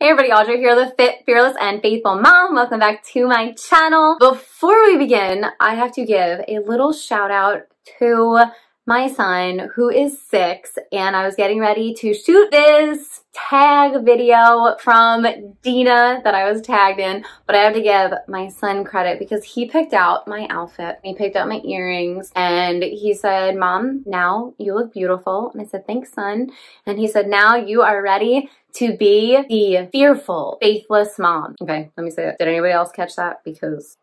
Hey everybody, Audrey here, the fit, fearless, and faithful mom. Welcome back to my channel. Before we begin, I have to give a little shout out to my son who is 6, and I was getting ready to shoot this tag video from Dina that I was tagged in, but I have to give my son credit because he picked out my outfit. He picked out my earrings and he said, "Mom, now you look beautiful." And I said, "Thanks, son." And he said, "Now you are ready to be the fearful, faithless mom." Okay, let me say that. Did anybody else catch that? Because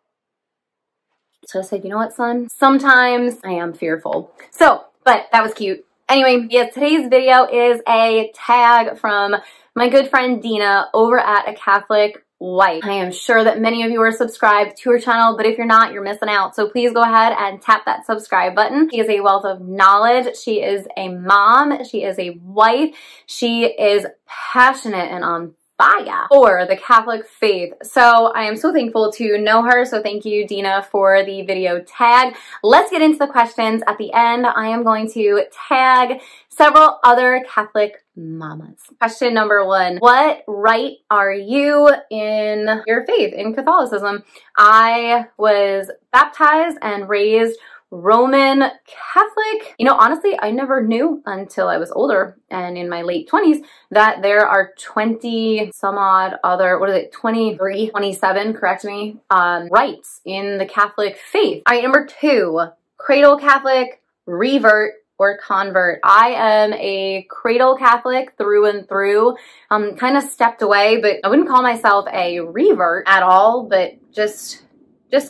so I said, "You know what, son? Sometimes I am fearful." So, but that was cute. Anyway, yes, today's video is a tag from my good friend Dina over at A Catholic Wife. I am sure that many of you are subscribed to her channel, but if you're not, you're missing out. So please go ahead and tap that subscribe button. She is a wealth of knowledge. She is a mom. She is a wife. She is passionate and on fire for the Catholic faith. So I am so thankful to know her. So thank you, Dina, for the video tag. Let's get into the questions. At the end, I am going to tag several other Catholic mamas. Question number 1, what right are you in your faith, in Catholicism? I was baptized and raised Roman Catholic. You know, honestly, I never knew until I was older and in my late 20s that there are 20 some odd other, what is it, 23, 27, correct me, rites in the Catholic faith. All right, number 2, cradle Catholic, revert, or convert. I am a cradle Catholic through and through. Kind of stepped away, but I wouldn't call myself a revert at all, but just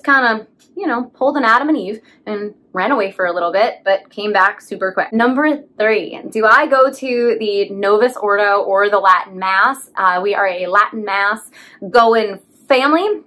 kind of, you know, pulled an Adam and Eve and ran away for a little bit, but came back super quick. Number 3, do I go to the Novus Ordo or the Latin Mass? We are a Latin Mass going family.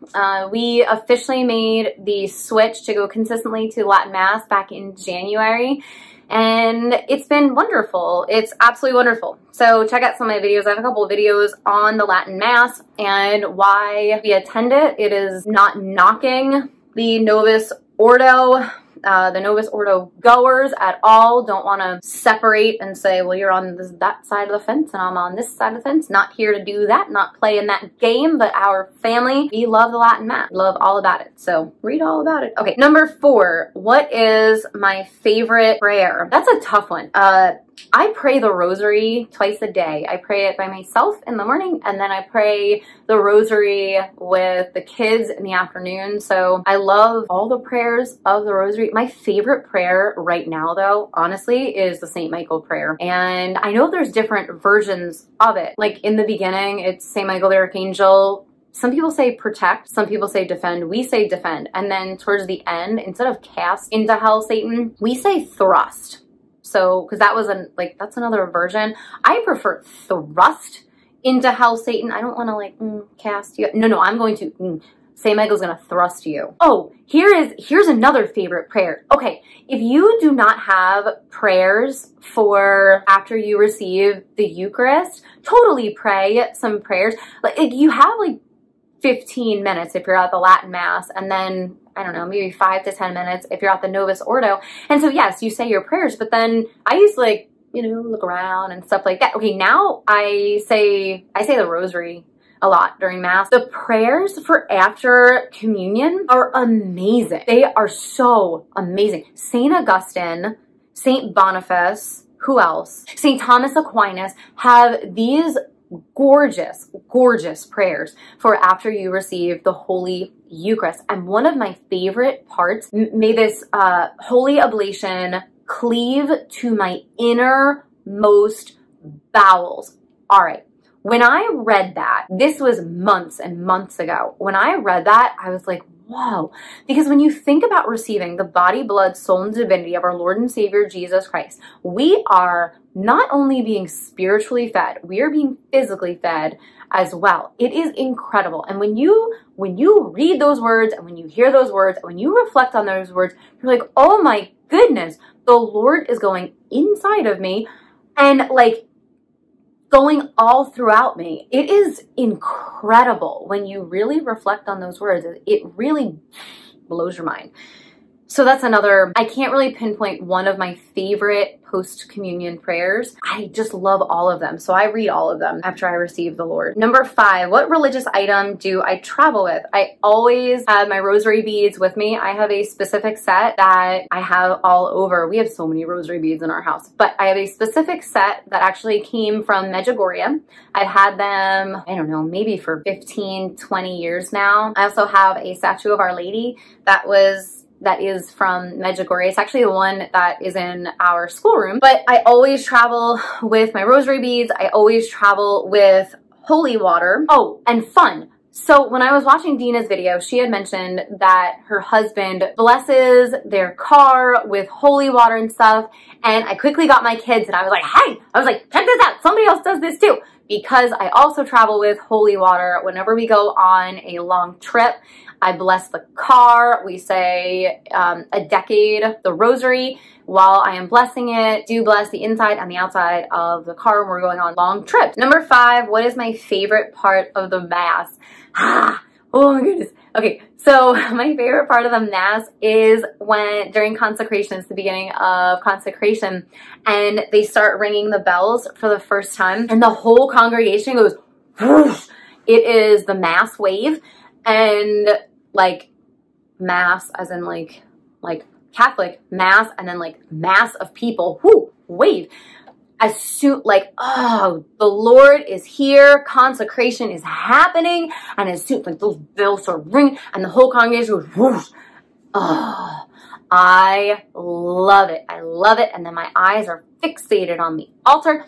We officially made the switch to go consistently to Latin Mass back in January. And it's been wonderful. It's absolutely wonderful. So check out some of my videos. I have a couple of videos on the Latin Mass and why we attend it. It is not knocking the Novus Ordo. The Novus Ordo goers at all. Don't want to separate and say, well, you're on that side of the fence and I'm on this side of the fence. Not here to do that, not play in that game, but our family, we love the Latin Mass, love all about it. So read all about it. Okay, number 4, what is my favorite prayer? That's a tough one. I pray the rosary twice a day. I pray it by myself in the morning, and then I pray the rosary with the kids in the afternoon. So I love all the prayers of the rosary. My favorite prayer right now, though, honestly, is the St. Michael prayer. And I know there's different versions of it. Like in the beginning, it's St. Michael the Archangel. Some people say protect, some people say defend, we say defend. And then towards the end, instead of cast into hell Satan, we say thrust. So, because that was that's another version. I prefer thrust into hell Satan. I don't want to cast you. No, I'm going to, St. Michael's going to thrust you. Oh, here's another favorite prayer. Okay, if you do not have prayers for after you receive the Eucharist, totally pray some prayers. Like you have 15 minutes if you're at the Latin Mass, and then I don't know, maybe 5 to 10 minutes if you're at the Novus Ordo. And so yes, you say your prayers, but then I used to look around and stuff like that. Okay, now I say the rosary a lot during Mass. The prayers for after communion are amazing. They are so amazing. Saint Augustine, Saint Boniface, who else? Saint Thomas Aquinas have these gorgeous, gorgeous prayers for after you receive the Holy Eucharist. And one of my favorite parts, may this holy oblation cleave to my innermost bowels. All right. When I read that, this was months and months ago. When I read that, I was like, whoa, because when you think about receiving the body, blood, soul, and divinity of our Lord and Savior, Jesus Christ, we are not only being spiritually fed, we are being physically fed as well. It is incredible. And when you read those words and when you hear those words, and when you reflect on those words, you're like, oh my goodness, the Lord is going inside of me and going all throughout me. It is incredible when you really reflect on those words. It really blows your mind. So that's another, I can't really pinpoint one of my favorite post-communion prayers. I just love all of them. So I read all of them after I receive the Lord. Number 5, what religious item do I travel with? I always have my rosary beads with me. I have a specific set that I have all over. We have so many rosary beads in our house, but I have a specific set that actually came from Medjugorje. I've had them, I don't know, maybe for 15, 20 years now. I also have a statue of Our Lady that is from Medjugorje. It's actually the one that is in our schoolroom, but I always travel with my rosary beads. I always travel with holy water. Oh, and fun. So when I was watching Dina's video, she had mentioned that her husband blesses their car with holy water and stuff. And I quickly got my kids and I was like, hey, I was like, check this out. Somebody else does this too. Because I also travel with holy water. Whenever we go on a long trip, I bless the car. We say a decade, the rosary, while I am blessing it. Do bless the inside and the outside of the car when we're going on long trips. Number 5, what is my favorite part of the Mass? Ah, oh my goodness. Okay, so my favorite part of the Mass is when, during consecration, it's the beginning of consecration, and they start ringing the bells for the first time, and the whole congregation goes, whoosh. It is the Mass wave. And like Mass as in like Catholic Mass, and then like mass of people, whoo, wave. As soon, like, oh, the Lord is here, consecration is happening, and as soon, like, those bells are ringing, and the whole congregation goes, whoosh. Oh, I love it. I love it. And then my eyes are fixated on the altar.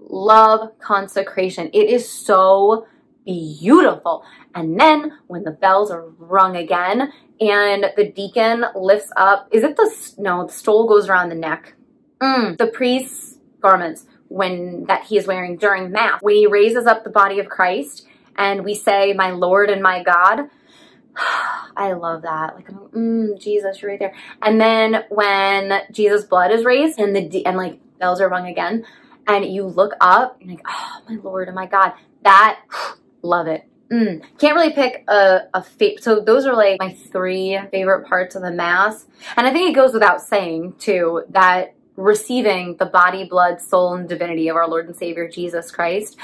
Love consecration. It is so beautiful. And then when the bells are rung again, and the deacon lifts up, is it the, no, the stole goes around the neck. The priest's garments that he is wearing during Mass. When he raises up the body of Christ and we say, my Lord and my God, I love that. Like, Jesus, you're right there. And then when Jesus' blood is raised and like bells are rung again, and you look up, you're like, oh, my Lord and my God, that, love it. Can't really pick a favorite. So those are like my 3 favorite parts of the Mass. And I think it goes without saying too, that receiving the body, blood, soul, and divinity of our Lord and Savior, Jesus Christ.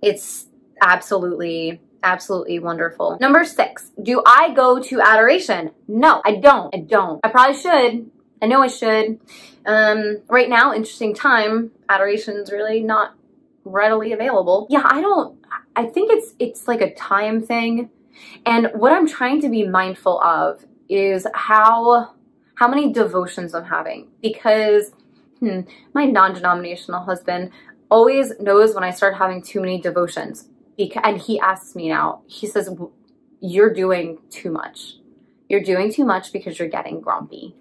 It's absolutely, absolutely wonderful. Number 6, do I go to adoration? No, I don't. I probably should. I know I should. Right now, interesting time. Adoration's really not readily available. Yeah, I think it's like a time thing. And what I'm trying to be mindful of is how many devotions I'm having, because my non-denominational husband always knows when I start having too many devotions, and he asks me now, he says, you're doing too much. You're doing too much because you're getting grumpy.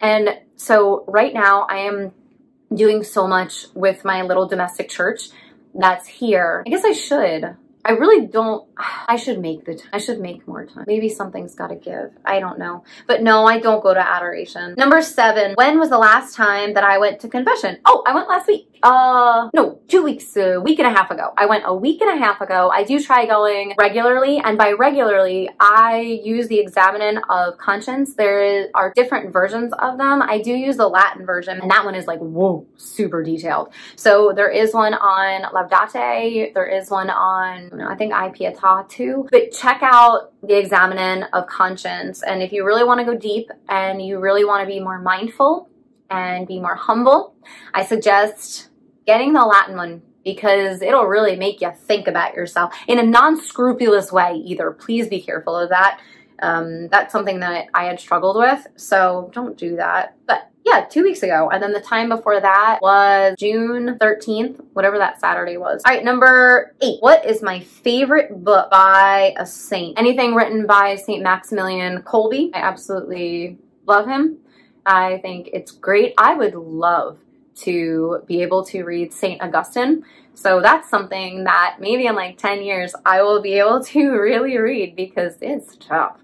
And so right now I am doing so much with my little domestic church that's here. I guess I should. I really don't, I should make more time. Maybe something's gotta give, I don't know. But no, I don't go to adoration. Number 7, when was the last time that I went to confession? Oh, I went last week. No, 2 weeks, a week and a half ago. I went a week and a half ago. I do try going regularly, and by regularly, I use the Examen of Conscience. There are different versions of them. I do use the Latin version, and that one is like, whoa, super detailed. So there is one on Laudate, there is one on, I think Pieta too, but check out the Examen of Conscience. And if you really want to go deep and you really want to be more mindful and be more humble, I suggest getting the Latin one, because it'll really make you think about yourself in a non-scrupulous way either. Please be careful of that. That's something that I had struggled with, so don't do that. But yeah, 2 weeks ago. And then the time before that was June 13th, whatever that Saturday was. All right, number 8. What is my favorite book by a saint? Anything written by Saint Maximilian Colby. I absolutely love him. I think it's great. I would love to be able to read Saint Augustine. So that's something that maybe in like 10 years I will be able to really read, because it's tough.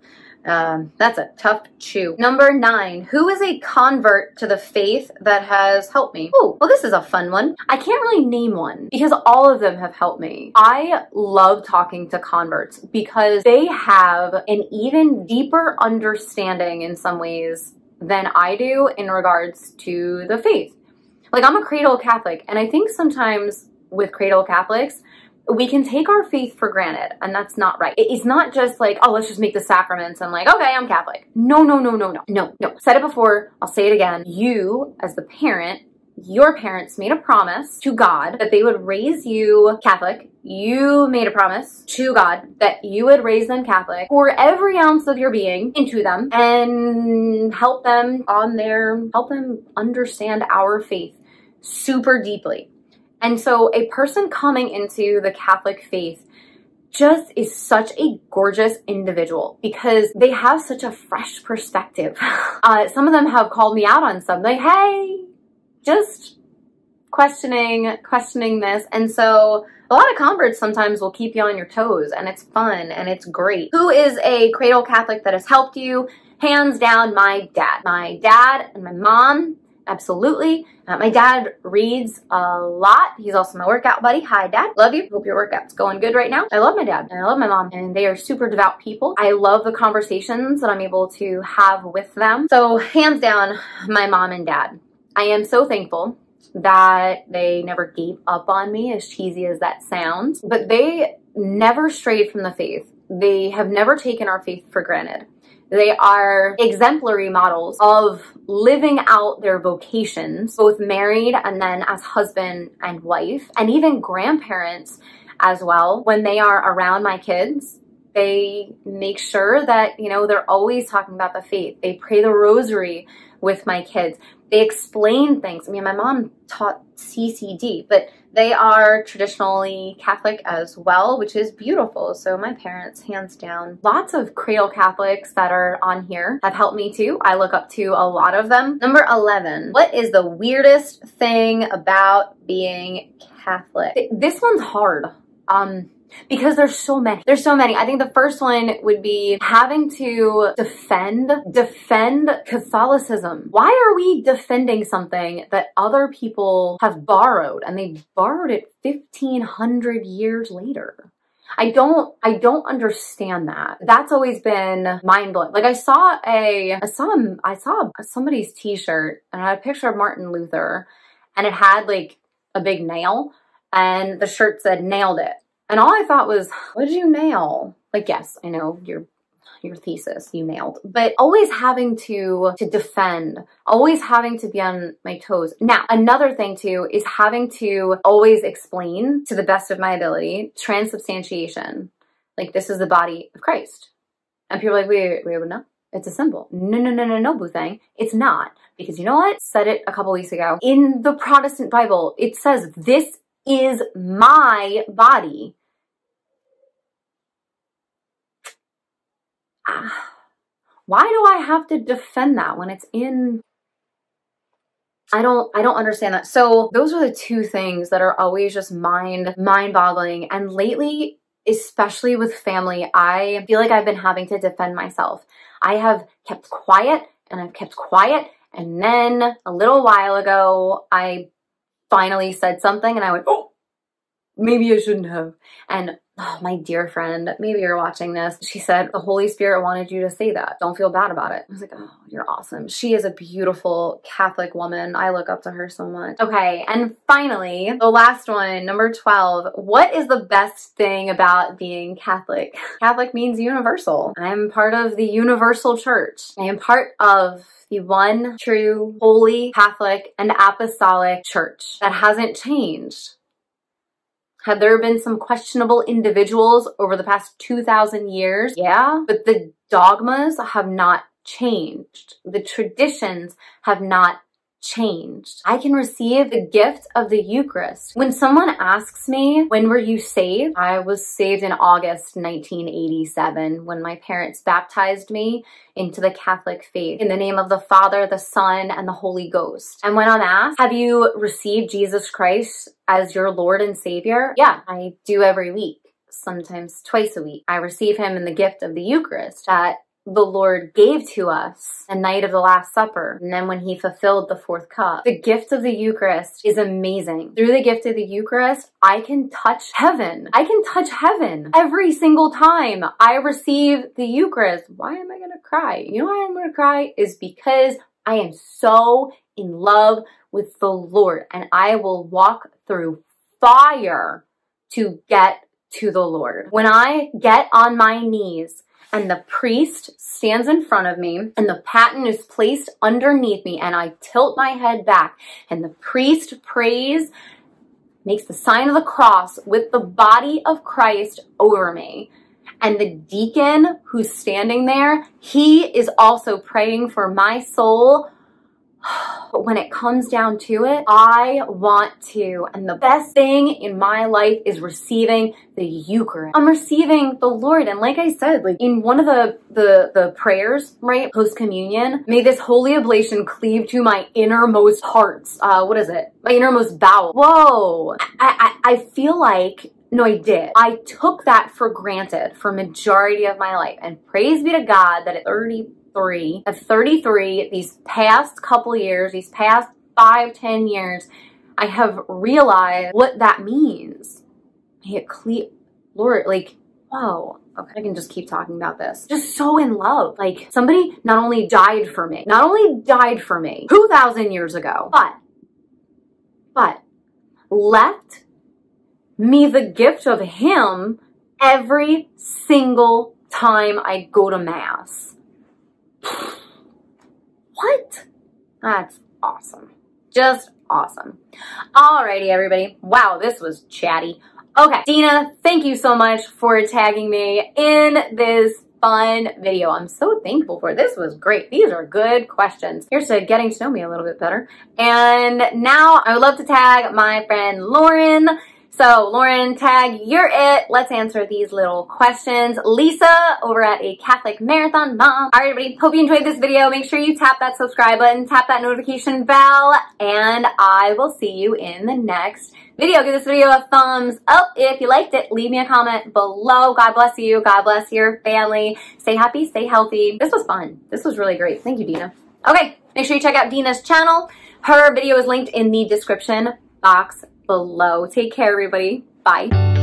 That's a tough chew. Number 9, who is a convert to the faith that has helped me? Oh, well, this is a fun one. I can't really name one because all of them have helped me. I love talking to converts because they have an even deeper understanding in some ways than I do in regards to the faith. Like, I'm a cradle Catholic, and I think sometimes with cradle Catholics, we can take our faith for granted, and that's not right. It's not just like, oh, let's just make the sacraments and like, okay, I'm Catholic. No, no, no, no, no, no, no. Said it before, I'll say it again. You, as the parent, your parents made a promise to God that they would raise you Catholic. You made a promise to God that you would raise them Catholic, pour every ounce of your being into them and help them understand our faith super deeply. And so a person coming into the Catholic faith just is such a gorgeous individual because they have such a fresh perspective. Some of them have called me out on something, like, hey, just questioning this. And so a lot of converts sometimes will keep you on your toes, and it's fun and it's great. Who is a cradle Catholic that has helped you? Hands down, my dad. My dad and my mom, absolutely. My dad reads a lot. He's also my workout buddy. Hi, Dad. Love you. Hope your workout's going good right now. I love my dad and I love my mom, and they are super devout people. I love the conversations that I'm able to have with them. So hands down, my mom and dad. I am so thankful that they never gave up on me, as cheesy as that sounds, but they never strayed from the faith. They have never taken our faith for granted. They are exemplary models of living out their vocations, both married and then as husband and wife, and even grandparents as well. When they are around my kids, they make sure that, you know, they're always talking about the faith. They pray the rosary with my kids. They explain things. I mean, my mom taught CCD, but they are traditionally Catholic as well, which is beautiful. So my parents, hands down. Lots of cradle Catholics that are on here have helped me too. I look up to a lot of them. Number 11, what is the weirdest thing about being Catholic? This one's hard. Because there's so many. There's so many. I think the first one would be having to defend Catholicism. Why are we defending something that other people have borrowed, and they borrowed it 1,500 years later? I don't understand that. That's always been mind blowing. Like, I saw somebody's t-shirt, and it had a picture of Martin Luther, and it had like a big nail, and the shirt said "Nailed it." And all I thought was, what did you nail? Like, yes, I know your thesis you nailed, but always having to defend, always having to be on my toes. Now, another thing too is having to always explain to the best of my ability transubstantiation. Like, this is the body of Christ. And people are like, wait, no, it's a symbol. No, boo thing. It's not. Because you know what? Said it a couple weeks ago. In the Protestant Bible, it says, this is my body. Why do I have to defend that when it's in? I don't understand that. So those are the two things that are always just mind-boggling. And lately, especially with family, I feel like I've been having to defend myself. I have kept quiet and I've kept quiet. And then a little while ago, I finally said something and I went, oh, maybe I shouldn't have. And oh, my dear friend, maybe you're watching this. She said, the Holy Spirit wanted you to say that. Don't feel bad about it. I was like, oh, you're awesome. She is a beautiful Catholic woman. I look up to her so much. Okay, and finally, the last one, number 12. What is the best thing about being Catholic? Catholic means universal. I am part of the universal church. I am part of the one true, holy, Catholic, and apostolic church that hasn't changed. Had there been some questionable individuals over the past 2,000 years? Yeah, but the dogmas have not changed. The traditions have not changed. I can receive the gift of the Eucharist. When someone asks me, when were you saved? I was saved in August 1987 when my parents baptized me into the Catholic faith in the name of the Father, the Son, and the Holy Ghost. And when I'm asked, have you received Jesus Christ as your Lord and Savior? Yeah, I do every week, sometimes twice a week. I receive him in the gift of the Eucharist that the Lord gave to us the night of the Last Supper, and then when he fulfilled the fourth cup. The gift of the Eucharist is amazing. Through the gift of the Eucharist, I can touch heaven. I can touch heaven every single time I receive the Eucharist. Why am I going to cry? You know why I'm going to cry? Is because I am so in love with the Lord, and I will walk through fire to get to the Lord. When I get on my knees and the priest stands in front of me and the paten is placed underneath me and I tilt my head back and the priest prays, makes the sign of the cross with the body of Christ over me, and the deacon who's standing there, he is also praying for my soul. But when it comes down to it, I want to, and the best thing in my life is receiving the Eucharist. I'm receiving the Lord. And like I said, like in one of the prayers, right, post-communion, may this holy oblation cleave to my innermost hearts. What is it? My innermost bowel. Whoa. I feel like, no, I did. I took that for granted for majority of my life. And praise be to God that at 33, these past couple years, these past 5–10 years, I have realized what that means. Lord, like, whoa, okay, I can just keep talking about this. Just so in love. Like, somebody not only died for me, 2,000 years ago, but left me the gift of him every single time I go to Mass. What? That's awesome. Just awesome. Alrighty, everybody. Wow, this was chatty. Okay, Dina, thank you so much for tagging me in this fun video. I'm so thankful for it. This was great. These are good questions. Here's to getting to know me a little bit better. And now I would love to tag my friend Lauren. So Lauren, tag, you're it. Let's answer these little questions. Lisa over at A Catholic Marathon Mom. All right, everybody, hope you enjoyed this video. Make sure you tap that subscribe button, tap that notification bell, and I will see you in the next video. Give this video a thumbs up if you liked it. Leave me a comment below. God bless you. God bless your family. Stay happy, stay healthy. This was fun. This was really great. Thank you, Dina. Okay, make sure you check out Dina's channel. Her video is linked in the description box below. Take care, everybody. Bye.